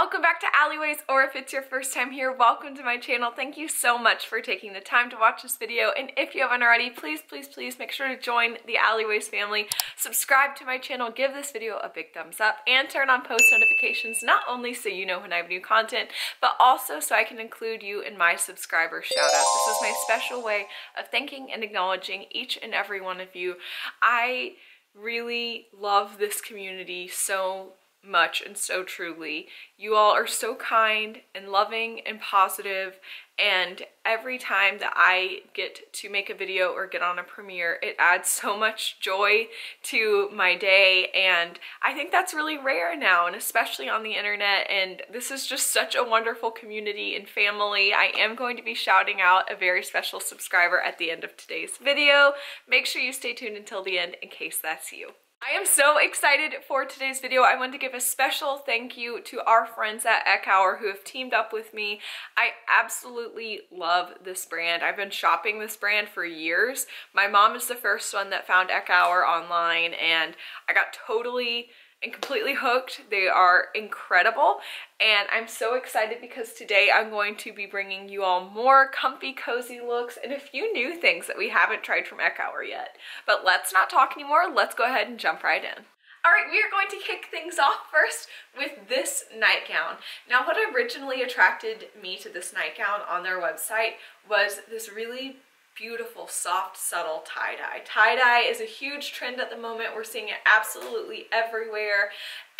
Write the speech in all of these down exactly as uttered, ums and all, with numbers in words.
welcome back to Alleyways, or if it's your first time here, welcome to my channel. Thank you so much for taking the time to watch this video, and if you haven't already, please, please, please make sure to join the Alleyways family, subscribe to my channel, give this video a big thumbs up, and turn on post notifications, not only so you know when I have new content, but also so I can include you in my subscriber shout out. This is my special way of thanking and acknowledging each and every one of you. I really love this community so much and so truly. You all are so kind and loving and positive, and every time that I get to make a video or get on a premiere, it adds so much joy to my day, and I think that's really rare now, and especially on the internet, and this is just such a wonderful community and family. I am going to be shouting out a very special subscriber at the end of today's video. Make sure you stay tuned until the end in case that's you. I am so excited for today's video. I want to give a special thank you to our friends at Ekouaer who have teamed up with me. I absolutely love this brand. I've been shopping this brand for years. My mom is the first one that found Ekouaer online, and I got totally and completely hooked. They are incredible, and I'm so excited because today I'm going to be bringing you all more comfy, cozy looks and a few new things that we haven't tried from Ekouaer yet. But let's not talk anymore. Let's go ahead and jump right in. All right, we are going to kick things off first with this nightgown. Now, what originally attracted me to this nightgown on their website was this really beautiful, soft, subtle tie-dye. Tie-dye is a huge trend at the moment. We're seeing it absolutely everywhere,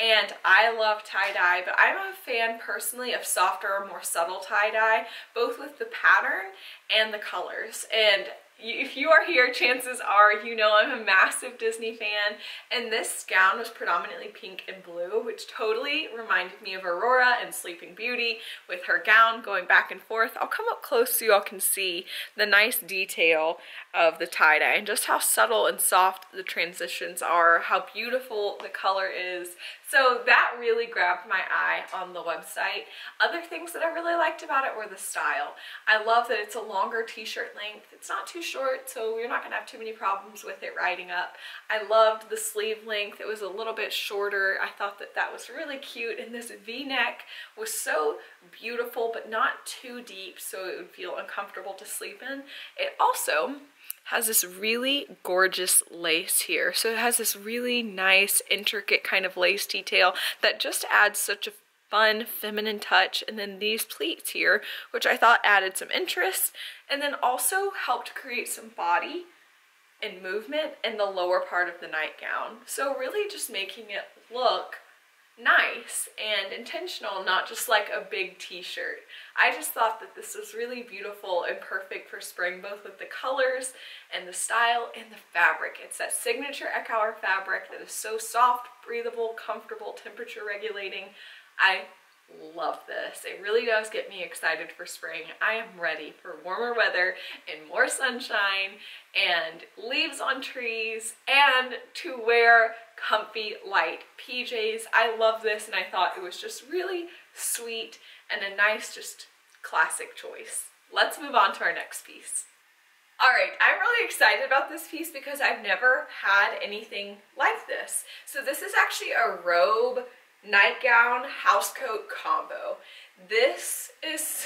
and I love tie-dye, but I'm a fan personally of softer, more subtle tie-dye, both with the pattern and the colors. And if you are here, chances are you know I'm a massive Disney fan, and this gown was predominantly pink and blue, which totally reminded me of Aurora and Sleeping Beauty with her gown going back and forth. I'll come up close so you all can see the nice detail of the tie-dye and just how subtle and soft the transitions are, how beautiful the color is. So that really grabbed my eye on the website. Other things that I really liked about it were the style. I love that it's a longer t-shirt length. It's not too short, so you're not gonna have too many problems with it riding up. I loved the sleeve length. It was a little bit shorter. I thought that that was really cute, and this v-neck was so beautiful but not too deep so it would feel uncomfortable to sleep in. It also has this really gorgeous lace here. So it has this really nice, intricate kind of lace detail that just adds such a fun, feminine touch, and then these pleats here, which I thought added some interest, and then also helped create some body and movement in the lower part of the nightgown. So really just making it look nice and intentional, not just like a big t-shirt. I just thought that this was really beautiful and perfect for spring, both with the colors and the style and the fabric. It's that signature Ekouaer fabric that is so soft, breathable, comfortable, temperature regulating. I love this. It really does get me excited for spring. I am ready for warmer weather and more sunshine and leaves on trees and to wear comfy light P Js. I love this, and I thought it was just really sweet and a nice, just classic choice. Let's move on to our next piece. All right, I'm really excited about this piece because I've never had anything like this. So this is actually a robe, nightgown, housecoat combo. This is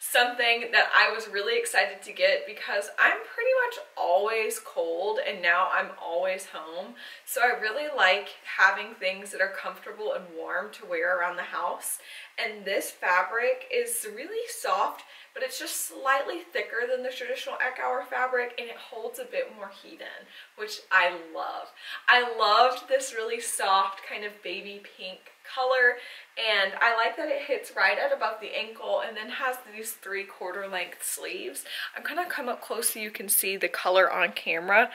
something that I was really excited to get because I'm pretty much always cold, and now I'm always home, so I really like having things that are comfortable and warm to wear around the house, and this fabric is really soft, but it's just slightly thicker than the traditional Ekouaer fabric, and it holds a bit more heat in, which I love. I loved this really soft kind of baby pink color, and I like that it hits right at above the ankle and then has these three quarter length sleeves. I'm gonna come up close so you can see the color on camera,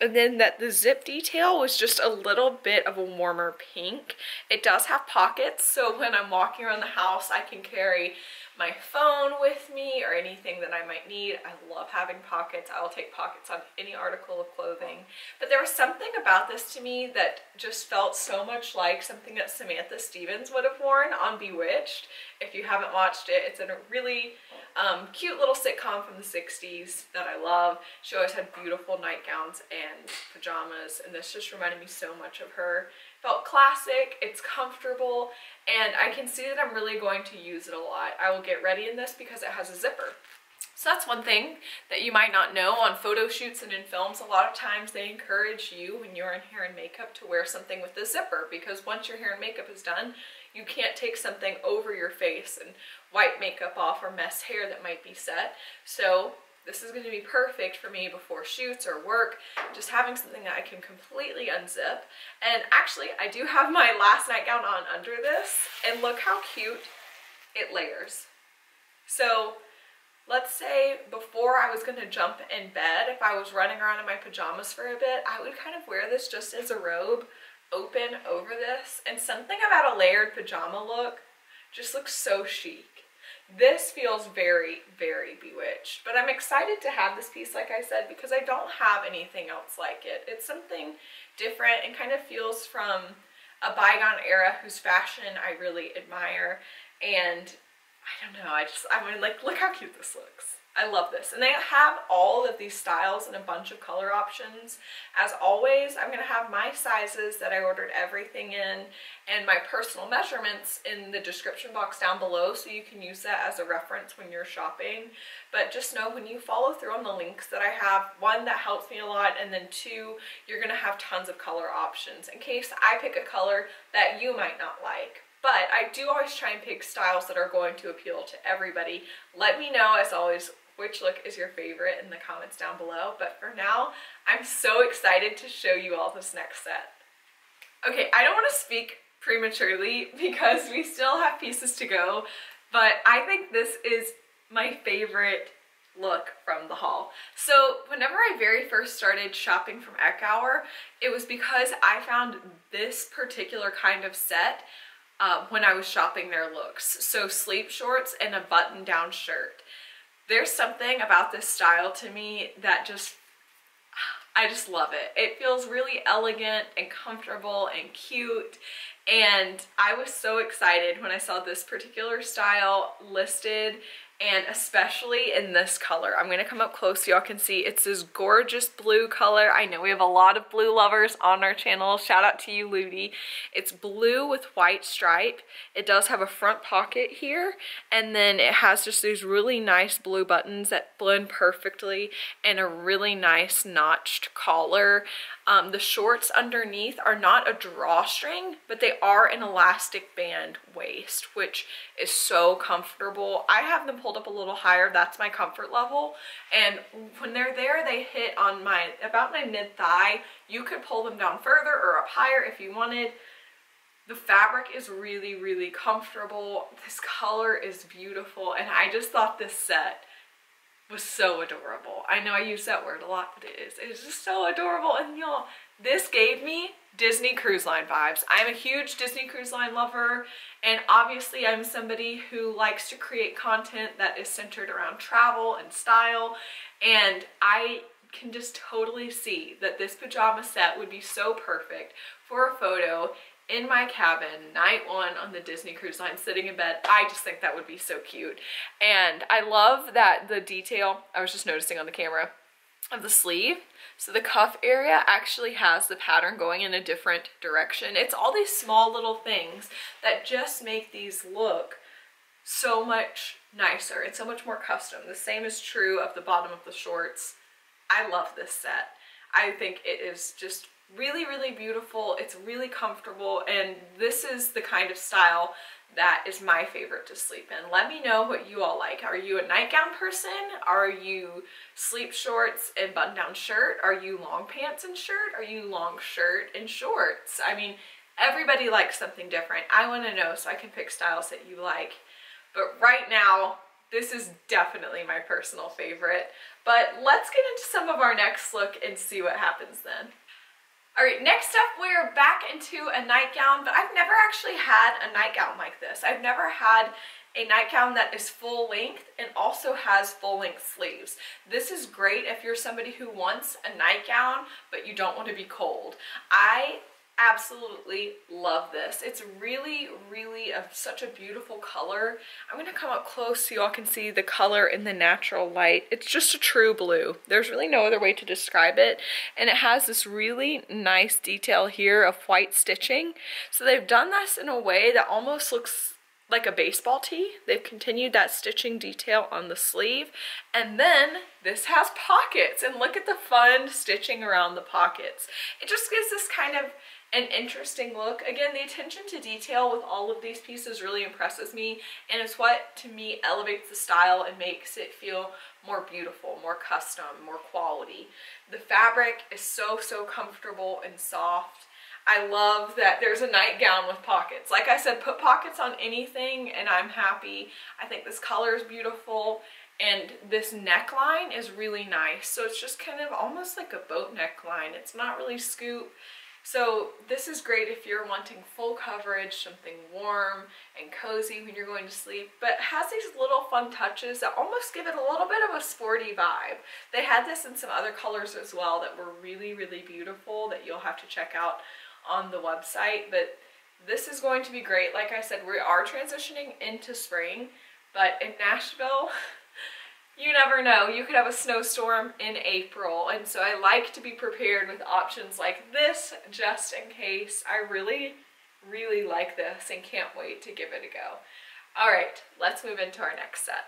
and then that the zip detail was just a little bit of a warmer pink. It does have pockets, so when I'm walking around the house I can carry my phone with me or anything that I might need. I love having pockets. I will take pockets on any article of clothing. But there was something about this to me that just felt so much like something that Samantha Stevens would have worn on Bewitched. If you haven't watched it, it's in a really um, cute little sitcom from the sixties that I love. She always had beautiful nightgowns and pajamas, and this just reminded me so much of her. Felt classic, it's comfortable, and I can see that I'm really going to use it a lot. I will get ready in this because it has a zipper. So that's one thing that you might not know. On photo shoots and in films, a lot of times they encourage you, when you're in hair and makeup, to wear something with a zipper, because once your hair and makeup is done, you can't take something over your face and wipe makeup off or mess hair that might be set. So this is going to be perfect for me before shoots or work, just having something that I can completely unzip. And actually, I do have my last nightgown on under this, and look how cute it layers. So let's say before I was going to jump in bed, if I was running around in my pajamas for a bit, I would kind of wear this just as a robe, open over this, and something about a layered pajama look just looks so chic. This feels very, very Bewitched, but I'm excited to have this piece, like I said, because I don't have anything else like it. It's something different and kind of feels from a bygone era whose fashion I really admire, and I don't know, I just, I mean, like, look how cute this looks. I love this. And they have all of these styles and a bunch of color options. As always, I'm going to have my sizes that I ordered everything in and my personal measurements in the description box down below, so you can use that as a reference when you're shopping. But just know, when you follow through on the links that I have, one, that helps me a lot, and then two, you're going to have tons of color options in case I pick a color that you might not like. But I do always try and pick styles that are going to appeal to everybody. Let me know, as always, which look is your favorite in the comments down below. But for now, I'm so excited to show you all this next set. Okay, I don't want to speak prematurely because we still have pieces to go, but I think this is my favorite look from the haul. So whenever I very first started shopping from Ekouaer, it was because I found this particular kind of set uh, when I was shopping their looks. So sleep shorts and a button-down shirt. There's something about this style to me that just, I just love it. It feels really elegant and comfortable and cute, and I was so excited when I saw this particular style listed, and especially in this color. I'm gonna come up close so y'all can see. It's this gorgeous blue color. I know we have a lot of blue lovers on our channel. Shout out to you, Ludi. It's blue with white stripe. It does have a front pocket here, and then it has just these really nice blue buttons that blend perfectly, and a really nice notched collar. Um, the shorts underneath are not a drawstring, but they are an elastic band waist, which is so comfortable. I have them pulled up a little higher. That's my comfort level. And when they're there, they hit on my, about my mid thigh. You could pull them down further or up higher if you wanted. The fabric is really, really comfortable. This color is beautiful. And I just thought this set was so adorable. I know I use that word a lot, but it is. It's just so adorable. And y'all, this gave me Disney Cruise Line vibes. I'm a huge Disney Cruise Line lover, and obviously I'm somebody who likes to create content that is centered around travel and style, and I can just totally see that this pajama set would be so perfect for a photo in my cabin, night one on the Disney Cruise Line, sitting in bed. I just think that would be so cute. And I love that the detail, I was just noticing on the camera, of the sleeve. So the cuff area actually has the pattern going in a different direction. It's all these small little things that just make these look so much nicer and so much more custom. The same is true of the bottom of the shorts. I love this set. I think it is just really, really beautiful. It's really comfortable, and this is the kind of style that is my favorite to sleep in. Let me know what you all like. Are you a nightgown person? Are you sleep shorts and button-down shirt? Are you long pants and shirt? Are you long shirt and shorts? I mean, everybody likes something different. I want to know so I can pick styles that you like. But right now, this is definitely my personal favorite. But let's get into some of our next look and see what happens then. Alright, next up we're back into a nightgown, but I've never actually had a nightgown like this. I've never had a nightgown that is full length and also has full length sleeves. This is great if you're somebody who wants a nightgown, but you don't want to be cold. I absolutely love this. It's really, really a, such a beautiful color. I'm gonna come up close so y'all can see the color in the natural light. It's just a true blue. There's really no other way to describe it. And it has this really nice detail here of white stitching. So they've done this in a way that almost looks like a baseball tee. They've continued that stitching detail on the sleeve. And then this has pockets, and look at the fun stitching around the pockets. It just gives this kind of an interesting look. Again, the attention to detail with all of these pieces really impresses me, and it's what to me elevates the style and makes it feel more beautiful, more custom, more quality. The fabric is so, so comfortable and soft. I love that there's a nightgown with pockets. Like I said, put pockets on anything and I'm happy. I think this color is beautiful, and this neckline is really nice. So it's just kind of almost like a boat neckline. It's not really scoop. So this is great if you're wanting full coverage, something warm and cozy when you're going to sleep, but it has these little fun touches that almost give it a little bit of a sporty vibe. They had this in some other colors as well that were really, really beautiful that you'll have to check out on the website, but this is going to be great. Like I said, we are transitioning into spring, but in Nashville, you never know. You could have a snowstorm in April, and so I like to be prepared with options like this just in case. I really, really like this and can't wait to give it a go. All right, let's move into our next set.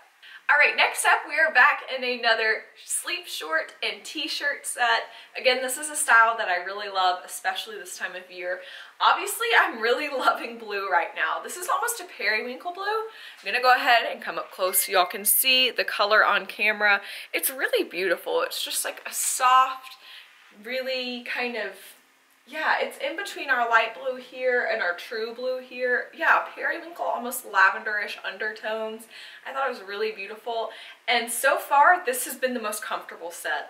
All right, next up, we are back in another sleep short and t-shirt set. Again, this is a style that I really love, especially this time of year. Obviously, I'm really loving blue right now. This is almost a periwinkle blue. I'm gonna go ahead and come up close so y'all can see the color on camera. It's really beautiful. It's just like a soft, really kind of, yeah, it's in between our light blue here and our true blue here. Yeah, periwinkle, almost lavenderish undertones. I thought it was really beautiful. And so far, this has been the most comfortable set.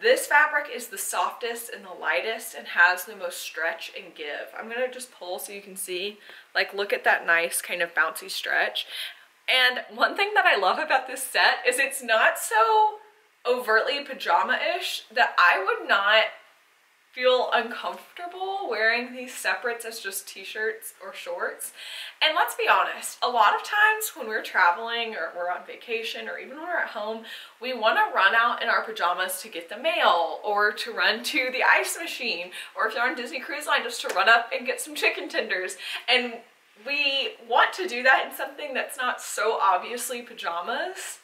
This fabric is the softest and the lightest and has the most stretch and give. I'm gonna just pull so you can see, like, look at that nice kind of bouncy stretch. And one thing that I love about this set is it's not so overtly pajama-ish that I would not feel uncomfortable wearing these separates as just t-shirts or shorts. And let's be honest, a lot of times when we're traveling or we're on vacation or even when we're at home, we want to run out in our pajamas to get the mail or to run to the ice machine, or if you're on Disney Cruise Line, just to run up and get some chicken tenders. And we want to do that in something that's not so obviously pajamas.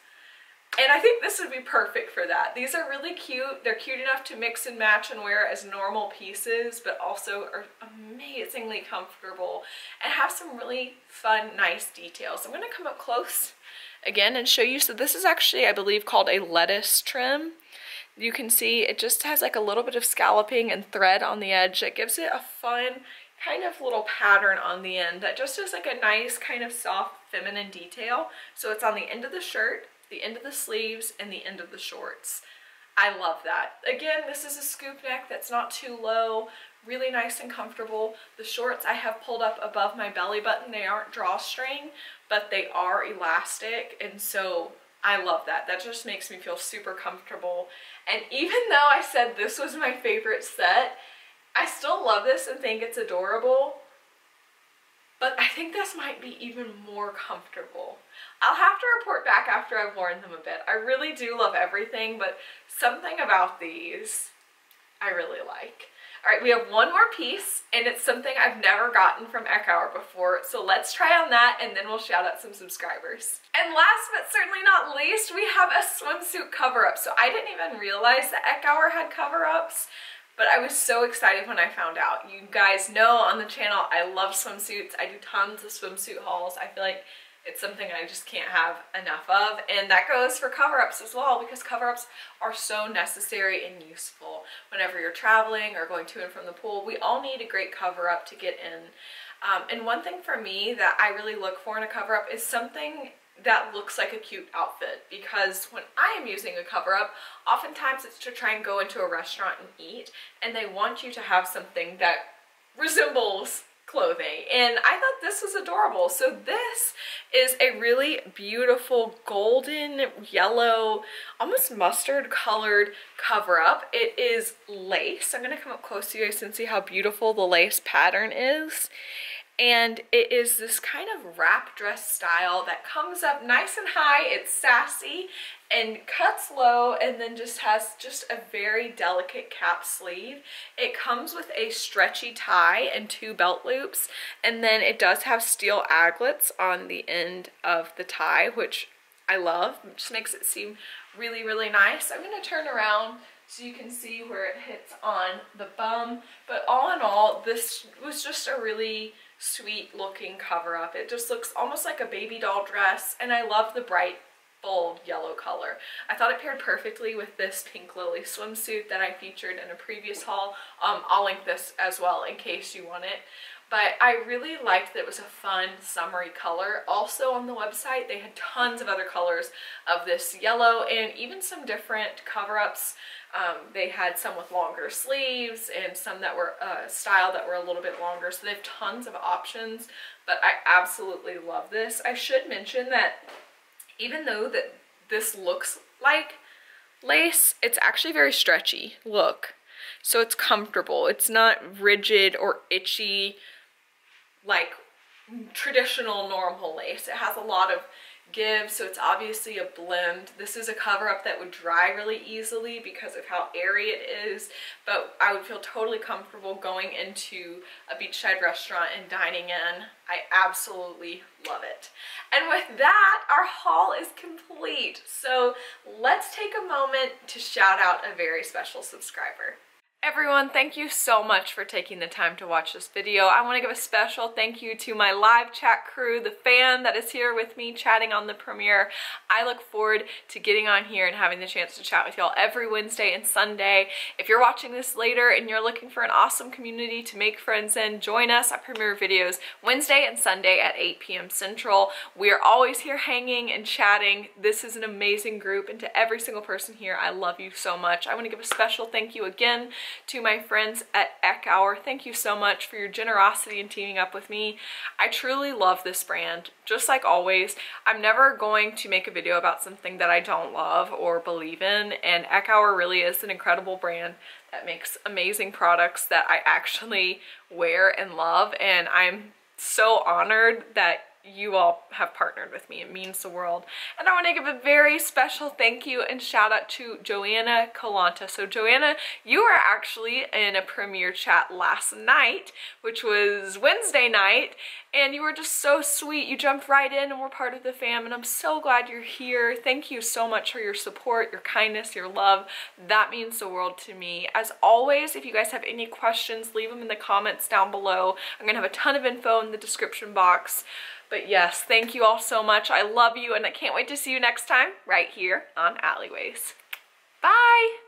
And I think this would be perfect for that. These are really cute. They're cute enough to mix and match and wear as normal pieces, but also are amazingly comfortable and have some really fun, nice details. I'm gonna come up close again and show you. So this is actually, I believe, called a lettuce trim. You can see it just has like a little bit of scalloping and thread on the edge that gives it a fun kind of little pattern on the end that just is like a nice kind of soft feminine detail. So it's on the end of the shirt, the end of the sleeves, and the end of the shorts. I love that. Again, this is a scoop neck that's not too low, really nice and comfortable. The shorts I have pulled up above my belly button. They aren't drawstring, but they are elastic, and so I love that. That just makes me feel super comfortable. And even though I said this was my favorite set, I still love this and think it's adorable. But I think this might be even more comfortable. I'll have to report back after I've worn them a bit. I really do love everything, but something about these I really like. All right, we have one more piece, and it's something I've never gotten from Ekouaer before, so let's try on that, and then we'll shout out some subscribers. And last but certainly not least, we have a swimsuit cover-up. So I didn't even realize that Ekouaer had cover-ups, but I was so excited when I found out. You guys know on the channel, I love swimsuits. I do tons of swimsuit hauls. I feel like it's something I just can't have enough of. And that goes for cover-ups as well, because cover-ups are so necessary and useful. Whenever you're traveling or going to and from the pool, we all need a great cover-up to get in. Um, and one thing for me that I really look for in a cover-up is something that looks like a cute outfit, because when I am using a cover-up, oftentimes it's to try and go into a restaurant and eat, and they want you to have something that resembles clothing. And I thought this was adorable. So this is a really beautiful golden yellow, almost mustard colored cover up. It is lace. I'm gonna come up close to you guys and see how beautiful the lace pattern is. And it is this kind of wrap dress style that comes up nice and high. It's sassy and cuts low, and then just has just a very delicate cap sleeve. It comes with a stretchy tie and two belt loops, and then it does have steel aglets on the end of the tie, which I love. It just makes it seem really, really nice. I'm going to turn around so you can see where it hits on the bum. But all in all, this was just a really sweet looking cover up. It just looks almost like a baby doll dress, and I love the bright bold yellow color. I thought it paired perfectly with this Pink Lily swimsuit that I featured in a previous haul. Um, I'll link this as well in case you want it. But I really liked that it was a fun summery color. Also on the website, they had tons of other colors of this yellow and even some different cover-ups. Um, they had some with longer sleeves and some that were uh, style that were a little bit longer. So they have tons of options, but I absolutely love this. I should mention that even though that this looks like lace, it's actually very stretchy. Look. So it's comfortable. It's not rigid or itchy like traditional normal lace. It has a lot of give, so it's obviously a blend. This is a cover-up that would dry really easily because of how airy it is, but I would feel totally comfortable going into a beachside restaurant and dining in. I absolutely love it. And with that, our haul is complete. So let's take a moment to shout out a very special subscriber. Everyone, thank you so much for taking the time to watch this video. I want to give a special thank you to my live chat crew, the fan that is here with me chatting on the premiere. I look forward to getting on here and having the chance to chat with y'all every Wednesday and Sunday. If you're watching this later and you're looking for an awesome community to make friends in, join us at premiere videos Wednesday and Sunday at eight p m Central. We are always here hanging and chatting. This is an amazing group, and to every single person here, I love you so much. I want to give a special thank you again to my friends at Ekouaer. Thank you so much for your generosity in teaming up with me. I truly love this brand. Just like always, I'm never going to make a video about something that I don't love or believe in, and Ekouaer really is an incredible brand that makes amazing products that I actually wear and love, and I'm so honored that you all have partnered with me. It means the world. And I want to give a very special thank you and shout out to Joanna Kalanta. So Joanna, you were actually in a premiere chat last night, which was Wednesday night, and you were just so sweet. You jumped right in and were part of the fam, and I'm so glad you're here. Thank you so much for your support, your kindness, your love. That means the world to me. As always, if you guys have any questions, leave them in the comments down below. I'm gonna have a ton of info in the description box. But yes, thank you all so much. I love you, and I can't wait to see you next time right here on Alleyways. Bye!